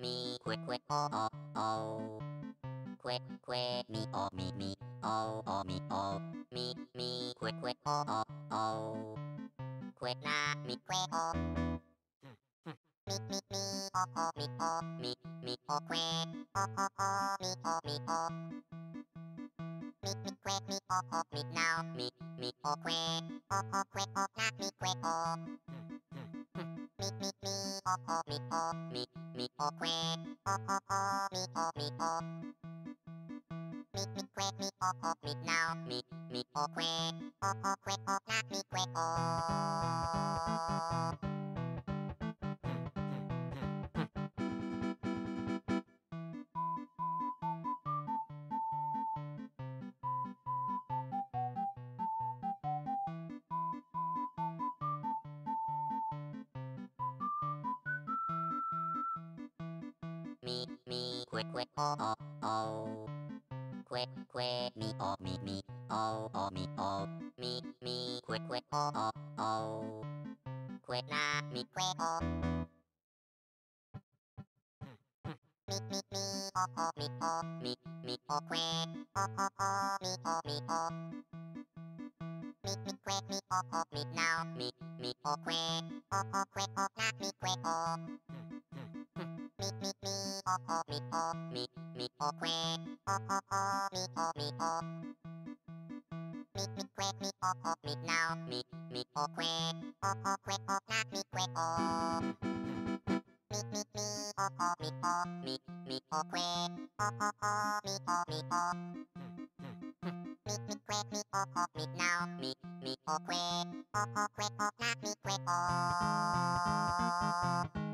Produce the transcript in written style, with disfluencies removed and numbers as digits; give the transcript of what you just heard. me, quick, oh, quick, me, oh, me, quick, oh, quick, nah, me, quick, oh. Me, oh, me, oh, quick, oh, me, oh. Me quick, me oh me now, me oh quick oh not me quick oh. Me oh me oh quick oh me oh. Me quick, me oh me now, me oh quick oh not me quick oh. Me, quick, oh, quick, me, oh, me, quick, oh, quick, nah, me, quick, oh. Me, oh, me, oh, quick, oh, me, oh. Me, quick, me, oh, me, now, me, oh, quick, oh, not me, quick, oh. Me, oh, quick, oh, me, oh. Me, quick, me, oh, me, now, me, oh, quick, oh, not me, quick, oh. Me, oh, me, oh, quick, oh, me, oh. Me, quick, me, oh, me, now, me, oh, quick, oh, not me, quick, oh.